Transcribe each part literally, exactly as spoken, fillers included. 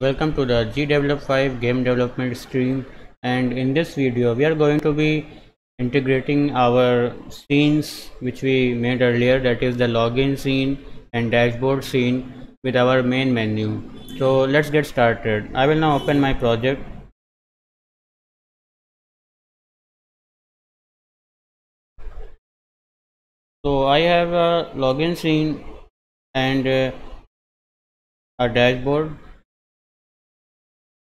Welcome to the G develop five game development stream, and in this video we are going to be integrating our scenes which we made earlier, that is the login scene and dashboard scene, with our main menu. So let's get started. I will now open my project. So I have a login scene and uh, a dashboard.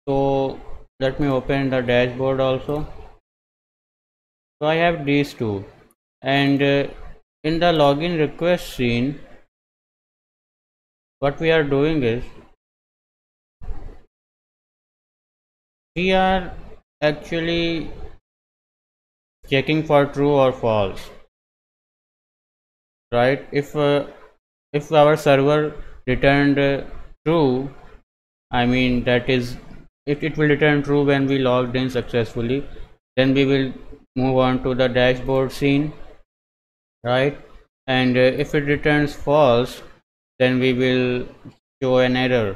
So let me open the dashboard also. So I have these two, and uh, in the login request scene what we are doing is we are actually checking for true or false, right? If uh, if our server returned uh, true, I mean that is if it will return true when we logged in successfully, then we will move on to the dashboard scene, right? And uh, if it returns false, then we will show an error.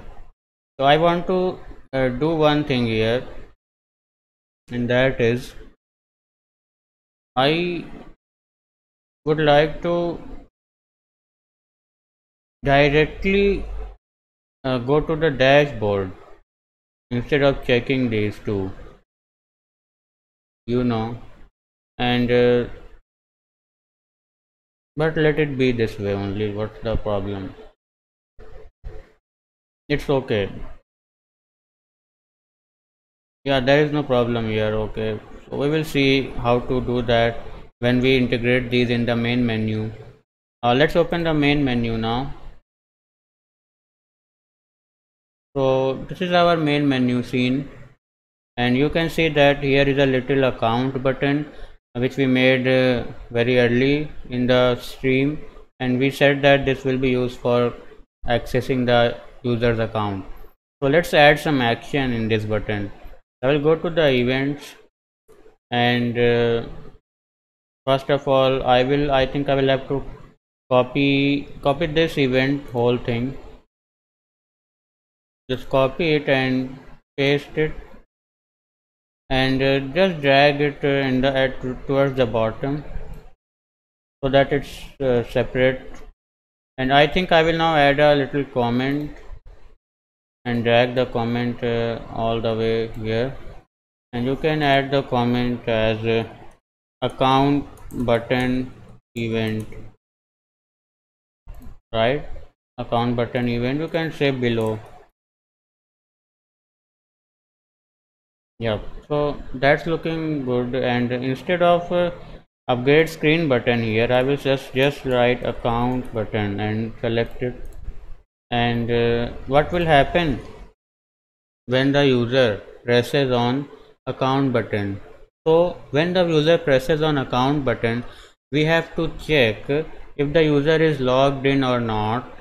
So I want to uh, do one thing here, and that is I would like to directly uh, go to the dashboard instead of checking these two, you know, and uh, but let it be this way only. What's the problem? It's okay. Yeah, there is no problem here. Okay, so we will see how to do that when we integrate these in the main menu. Uh, let's open the main menu now. So this is our main menu scene, and you can see that here is a little account button which we made uh, very early in the stream, and we said that this will be used for accessing the user's account. So let's add some action in this button. I will go to the events, and uh, first of all I will I think I will have to copy copy this event whole thing. Just copy it and paste it, and uh, just drag it uh, in the at towards the bottom so that it's uh, separate. And I think I will now add a little comment and drag the comment uh, all the way here, and you can add the comment as uh, account button event, right? Account button event, you can say below. Yeah, so that's looking good. And instead of uh, upgrade screen button here, I will just just write account button and select it. And uh, what will happen when the user presses on account button? So when the user presses on account button, we have to check if the user is logged in or not,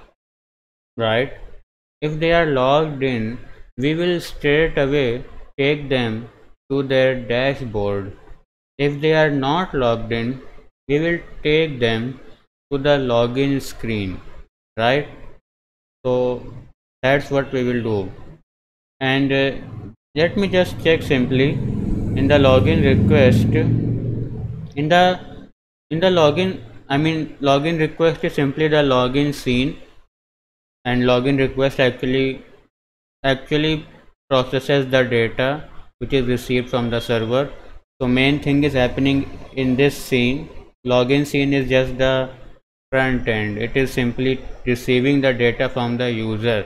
right? If they are logged in, we will straight away take them to their dashboard. If they are not logged in, we will take them to the login screen, right? So that's what we will do. And uh, let me just check simply in the login request. In the in the login, I mean login request is simply the login scene, and login request actually actually processes the data which is received from the server. So main thing is happening in this scene. Login scene is just the front end. It is simply receiving the data from the user,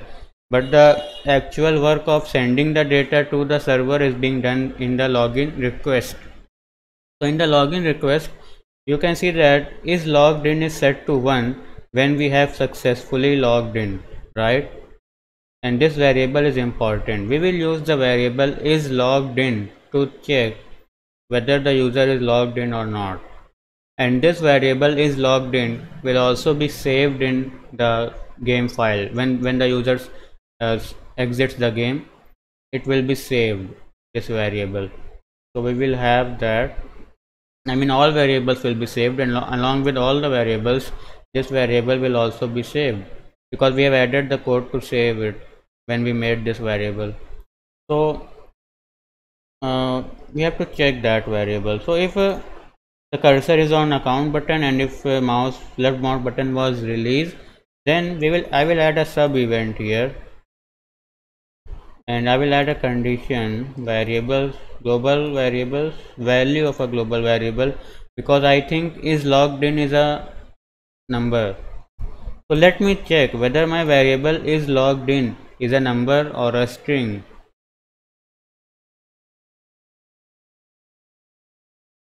but the actual work of sending the data to the server is being done in the login request. So in the login request you can see that is logged in is set to one when we have successfully logged in, right? And this variable is important. We will use the variable is logged in to check whether the user is logged in or not. And this variable is logged in will also be saved in the game file. When when the user uh, exits the game, it will be saved, this variable. So we will have that. I mean all variables will be saved, and along with all the variables, this variable will also be saved, because we have added the code to save it. when we made this variable. So uh, we have to check that variable. So if uh, the cursor is on account button and if uh, mouse left mouse button was released, then we will I will add a sub event here, and I will add a condition variables global variables value of a global variable, because I think is logged in is a number. So let me check whether my variable is logged in is a number or a string.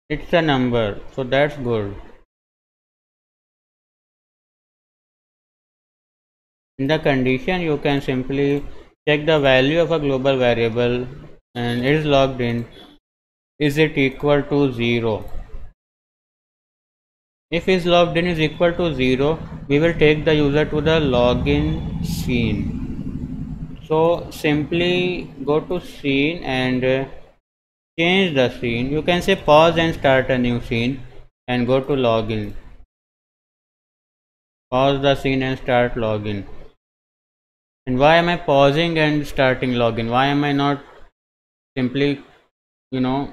It's a number, so that's good. In the condition you can simply check the value of a global variable and it is logged in. Is it equal to zero? If is logged in is equal to zero, we will take the user to the login scene. So simply go to scene and change the scene. You can say pause and start a new scene and go to login. Pause the scene and start login. And why am I pausing and starting login? Why am I not simply, you know,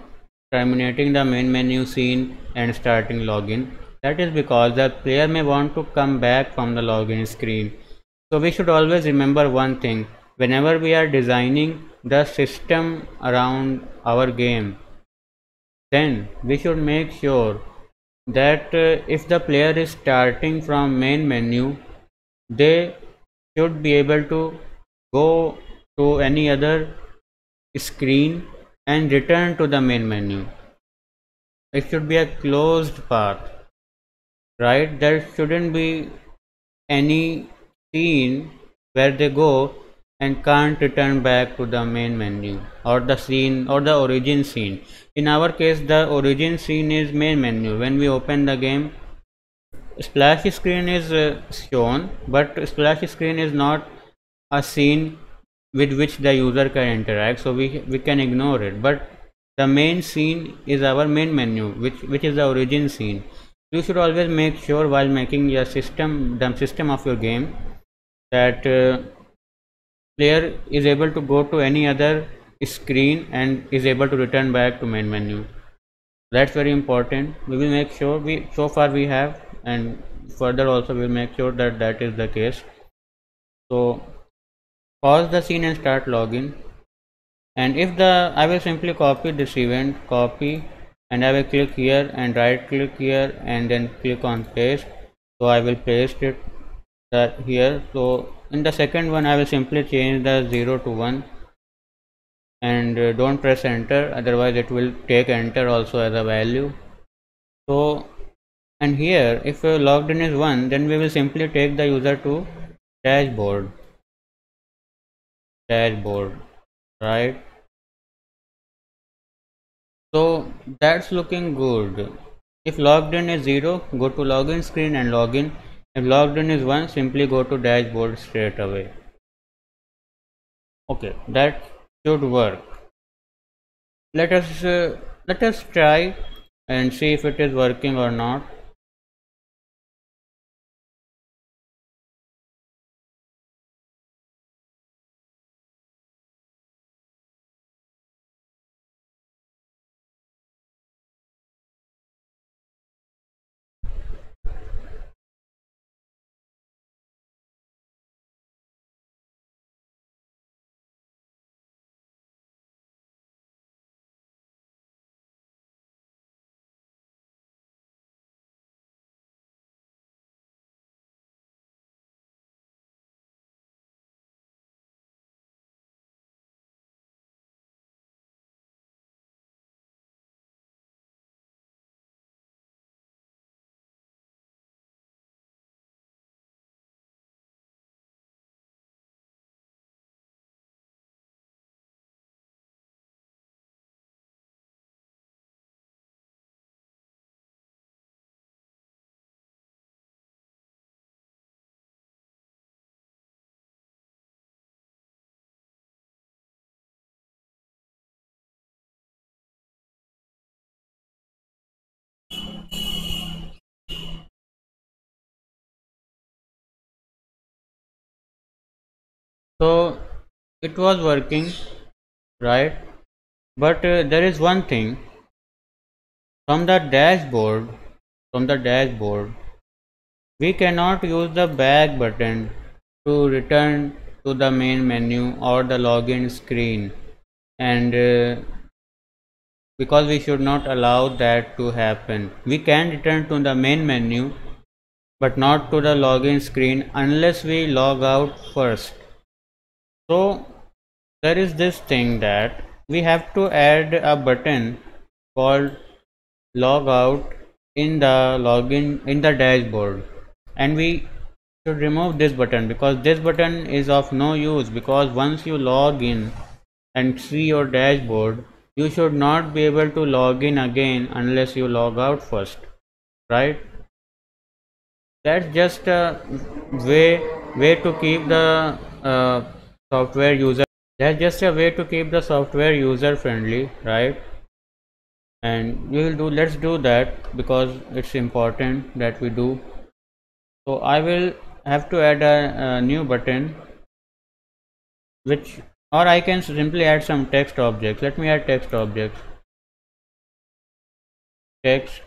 terminating the main menu scene and starting login? That is because the player may want to come back from the login screen. So we should always remember one thing whenever we are designing the system around our game. Then we should make sure that uh, if the player is starting from main menu, they should be able to go to any other screen and return to the main menu. It should be a closed path, right? There shouldn't be any scene where they go and can't return back to the main menu or the scene or the origin scene. In our case, the origin scene is main menu. When we open the game, splash screen is uh, shown, but splash screen is not a scene with which the user can interact, so we we can ignore it. But the main scene is our main menu, which which is the origin scene. You should always make sure while making your system, the system of your game, that uh, player is able to go to any other screen and is able to return back to main menu. That's very important. We will make sure we so far we have, and further also we will make sure that that is the case. So pause the scene and start login. And if the I will simply copy this event, copy, and I will click here and right click here and then click on paste. So I will paste it that here. So in the second one I will simply change the zero to one and uh, don't press enter, otherwise it will take enter also as a value. So and here if uh, logged in is one, then we will simply take the user to dashboard. Dashboard, right? So that's looking good. If logged in is zero, go to login screen and login. If logged in is one, simply go to dashboard straight away. Okay, that should work. Let us uh, let us try and see if it is working or not. So it was working, right? But uh, there is one thing. From the dashboard, from the dashboard, we cannot use the back button to return to the main menu or the login screen, and uh, because we should not allow that to happen. We can return to the main menu but not to the login screen unless we log out first. So there is this thing that we have to add a button called log out in the login in the dashboard, and we should remove this button because this button is of no use, because once you log in and see your dashboard, you should not be able to log in again unless you log out first, right? That's just a way way to keep the uh, software user that's just a way to keep the software user friendly, right? And we will do let's do that because it's important that we do. So I will have to add a, a new button, which or I can simply add some text objects. Let me add text objects. Text,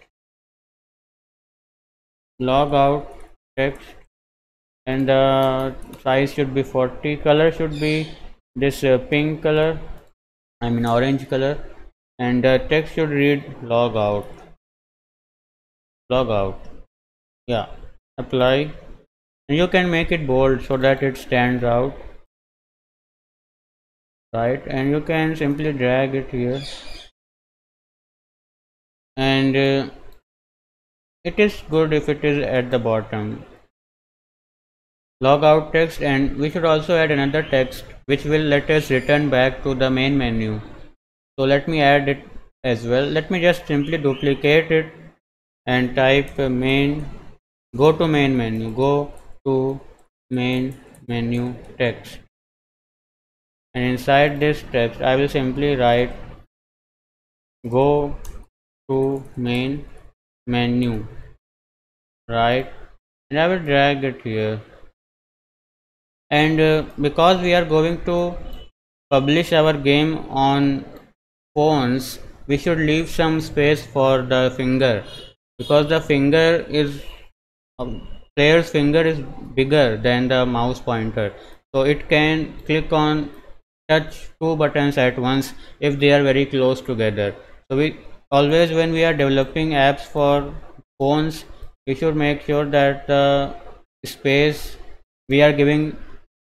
log out, text, and the size should be forty. Color should be this uh, pink color, I mean orange color, and the text should read log out. Log out. Yeah. Apply. And you can make it bold so that it stands out. Right, and you can simply drag it here, and uh, it is good if it is at the bottom. Log out text, and we should also add another text which will let us return back to the main menu. So let me add it as well. Let me just simply duplicate it and type main, go to main menu, go to main menu text. And inside this text I will simply write go to main menu, right? And I will drag it here, and uh, because we are going to publish our game on phones, we should leave some space for the finger, because the finger is um, player's finger is bigger than the mouse pointer, so it can click on touch two buttons at once if they are very close together. So we always, when we are developing apps for phones, we should make sure that the uh, space, we are giving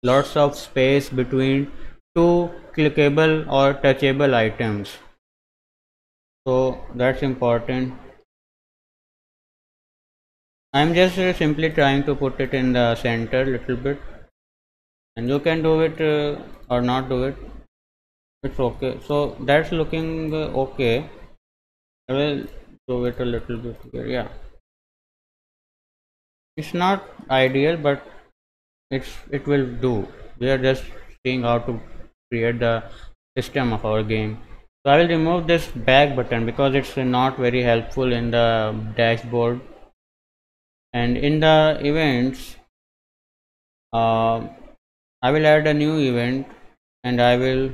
lots of space between two clickable or touchable items. So that's important. I'm just uh, simply trying to put it in the center little bit, and you can do it uh, or not do it, it's okay. So that's looking uh, okay. I will do it a little bit here. Yeah, it's not ideal, but it's it will do. We are just seeing how to create the system of our game. So I will remove this back button because it's not very helpful in the dashboard, and in the events uh, I will add a new event, and I will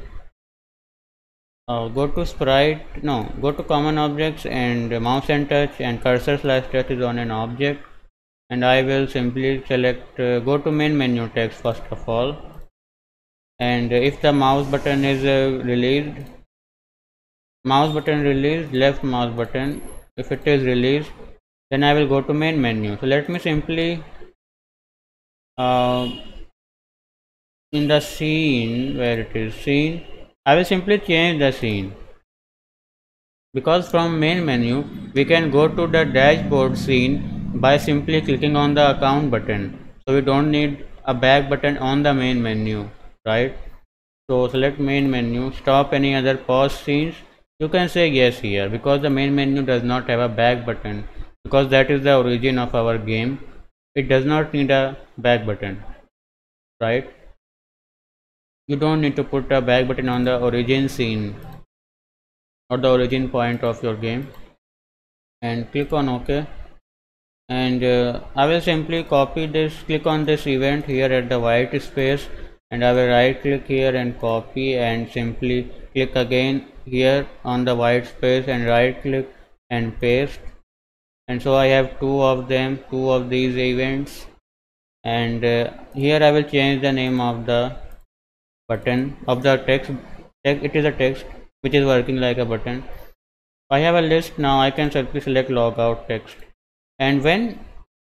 uh, go to sprite, no, go to common objects, and mouse and touch and cursor slash touch is on an object, and I will simply select uh, go to main menu text first of all, and if the mouse button is uh, released, mouse button released, left mouse button, if it is released, then I will go to main menu. So let me simply uh, in the scene where it is scene, I will simply change the scene, because from main menu we can go to the dashboard scene by simply clicking on the account button, so we don't need a back button on the main menu, right? So select main menu, stop any other pause scenes. You can say yes here, because the main menu does not have a back button, because that is the origin of our game. It does not need a back button, right? You don't need to put a back button on the origin scene or the origin point of your game, and click on OK. And uh, I will simply copy this, click on this event here at the white space, and I will right click here and copy and simply click again here on the white space and right click and paste. And so I have two of them, two of these events, and uh, here I will change the name of the button of the text. It is a text which is working like a button. I have a list now. I can simply select logout text, and when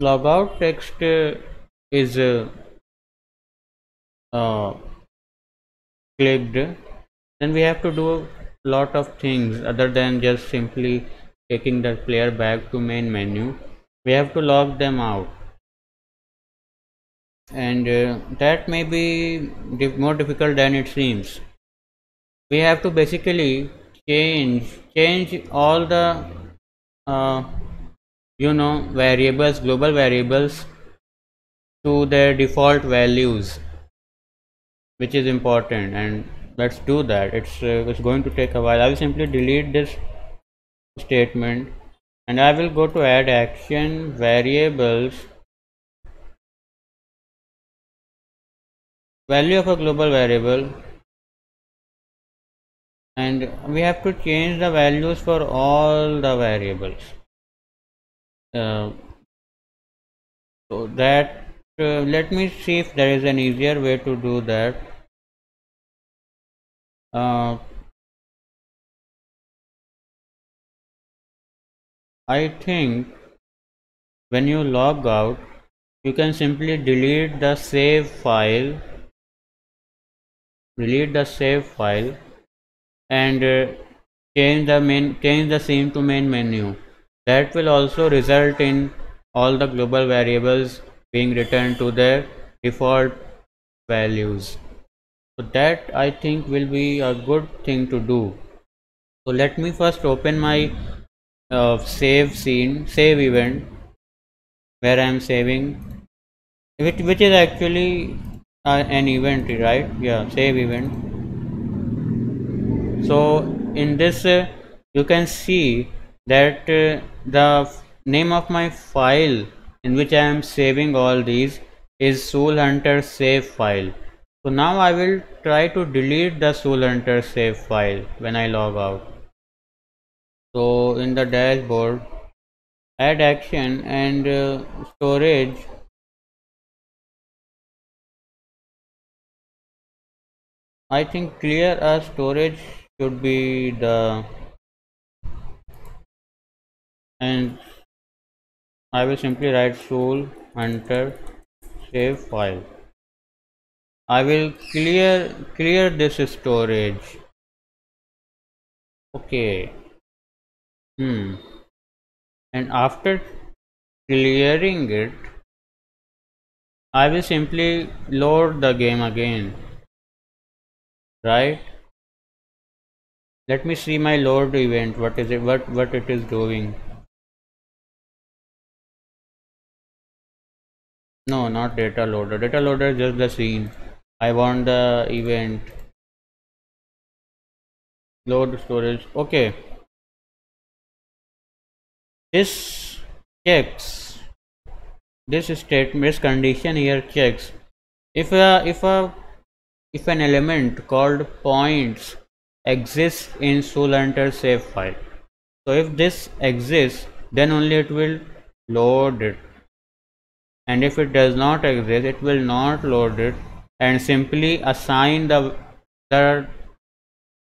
logout text uh, is uh, uh, clicked, then we have to do a lot of things other than just simply taking the player back to main menu. We have to log them out, and uh, that may be diff more difficult than it seems. We have to basically change change all the uh, you know variables, global variables, to their default values, which is important, and let's do that. It's uh, it's going to take a while. I will simply delete this statement and I will go to add action variables. Value of a global variable, and we have to change the values for all the variables, uh, so that uh, let me see if there is an easier way to do that. uh, I think when you log out, you can simply delete the save file, delete the save file, and uh, change the main, change the scene to main menu. That will also result in all the global variables being returned to their default values. So that I think will be a good thing to do. So let me first open my Uh, save scene, save event, where I am saving, which which is actually uh, an event, right? Yeah, save event. So in this, uh, you can see that uh, the name of my file in which I am saving all these is Soul Hunter save file. So now I will try to delete the Soul Hunter save file when I log out. So in the dashboard, add action and uh, storage, I think clear as storage should be the, and I will simply write Soul Hunter save file. I will clear clear this storage. Okay. Hmm. And after clearing it, I will simply load the game again, right? Let me see my load event. What is it? What what it is doing? No, not data loader. Data loader is just the scene. I want the event. Load storage. Okay. This checks, this statement, this condition here checks if a, if a if an element called points exists in Soul Hunter save file. So if this exists, then only it will load it, and if it does not exist, it will not load it and simply assign the, the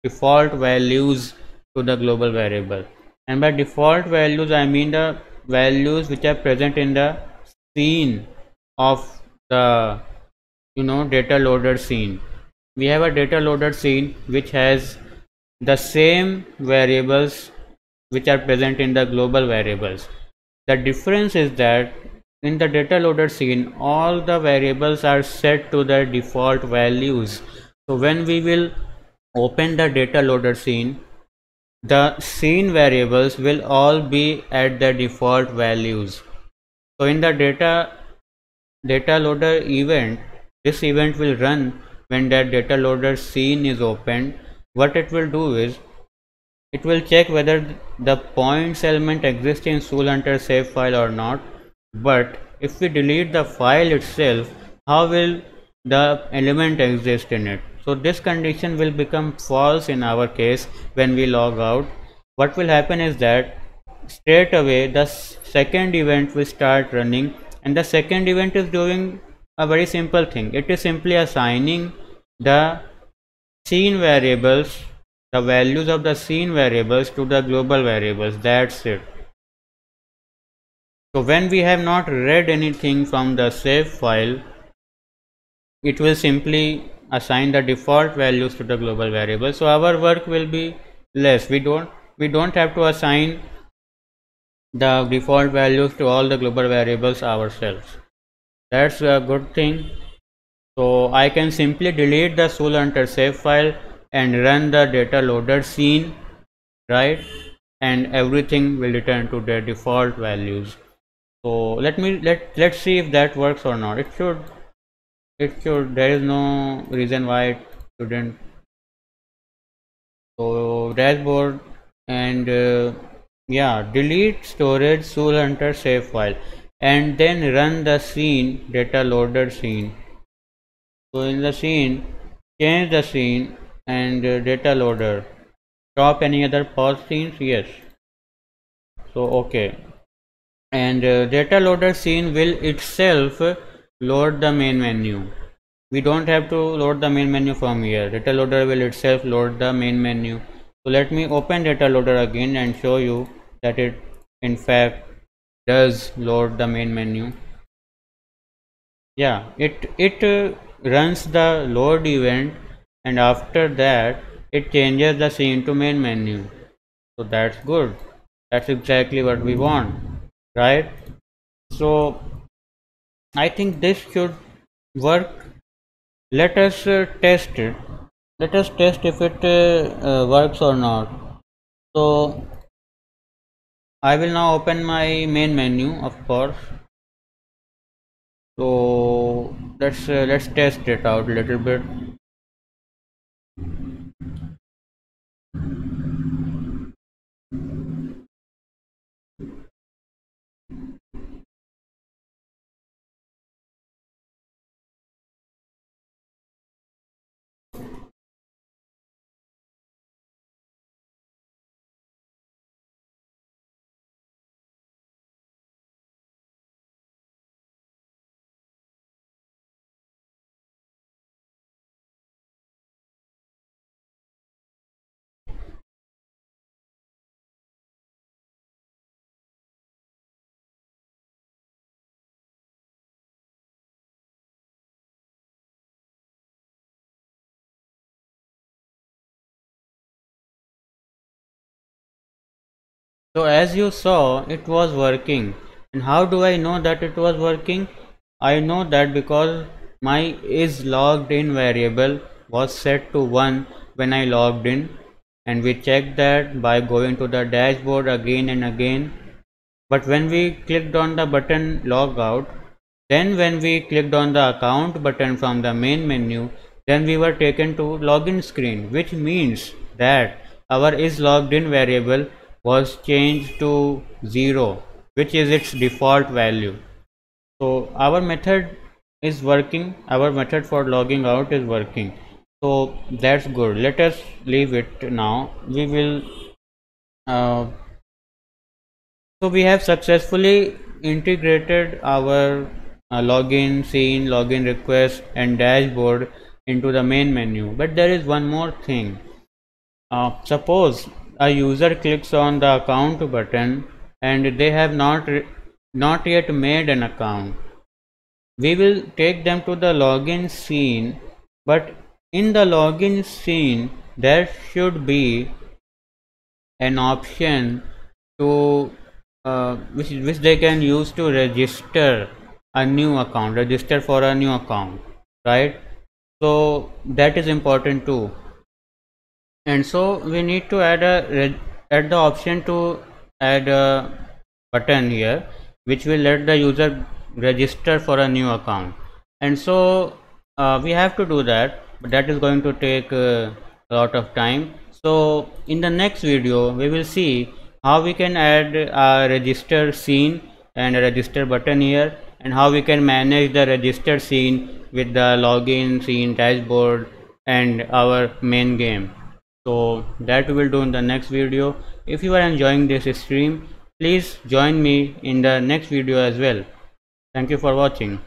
default values to the global variable. And by default values, I mean the values which are present in the scene of the, you know, data loader scene. We have a data loader scene which has the same variables which are present in the global variables. The difference is that in the data loader scene, all the variables are set to their default values. So when we will open the data loader scene, the scene variables will all be at their default values. So in the data data loader event, this event will run when that data loader scene is opened. What it will do is, it will check whether the points element exists in Soul Hunter save file or not. But if we delete the file itself, how will the element exists in it. So this condition will become false in our case when we log out. What will happen is that straight away the second event will start running, and the second event is doing a very simple thing. It is simply assigning the scene variables, the values of the scene variables to the global variables. That's it. So when we have not read anything from the save file, it will simply assign the default values to the global variable. So our work will be less. We don't we don't have to assign the default values to all the global variables ourselves. That's a good thing. So I can simply delete the Soul Hunter save file and run the data loader scene, right? And everything will return to their default values. So let me let let's see if that works or not. It should. It should. There is no reason why it shouldn't. So dashboard and uh, yeah, delete storage Soul Hunter save file, and then run the scene data loader scene. So in the scene, change the scene and uh, data loader. Stop any other pause scenes? Yes. So okay, and uh, data loader scene will itself load the main menu. We don't have to load the main menu from here. Data loader will itself load the main menu. So let me open data loader again and show you that it in fact does load the main menu. Yeah, it it uh, runs the load event, and after that it changes the scene to main menu. So that's good. That's exactly what we want, right? So I think this should work. Let us uh, test it. Let us test if it uh, uh, works or not. So I will now open my main menu, of course. So let's uh, let's test it out a little bit. So as you saw, it was working. And how do I know that it was working? I know that because my is logged in variable was set to one when I logged in, and we checked that by going to the dashboard again and again. But when we clicked on the button log out, then when we clicked on the account button from the main menu, then we were taken to login screen, which means that our is logged in variable was changed to zero, which is its default value. So our method is working. Our method for logging out is working. So that's good. Let us leave it now. We will uh, so we have successfully integrated our uh, login scene, login request and dashboard into the main menu. But there is one more thing. Uh, suppose a user clicks on the account button and they have not not yet made an account. We will take them to the login scene, but in the login scene there should be an option to uh, which which they can use to register a new account, register for a new account, right? So that is important too. And so we need to add a add the option to add a button here, which will let the user register for a new account. And so uh, we have to do that, but that is going to take uh, a lot of time. So in the next video we will see how we can add a register scene and a register button here, and how we can manage the registered scene with the login scene dashboard and our main game. So that we will do in the next video. If you are enjoying this stream, please join me in the next video as well. Thank you for watching.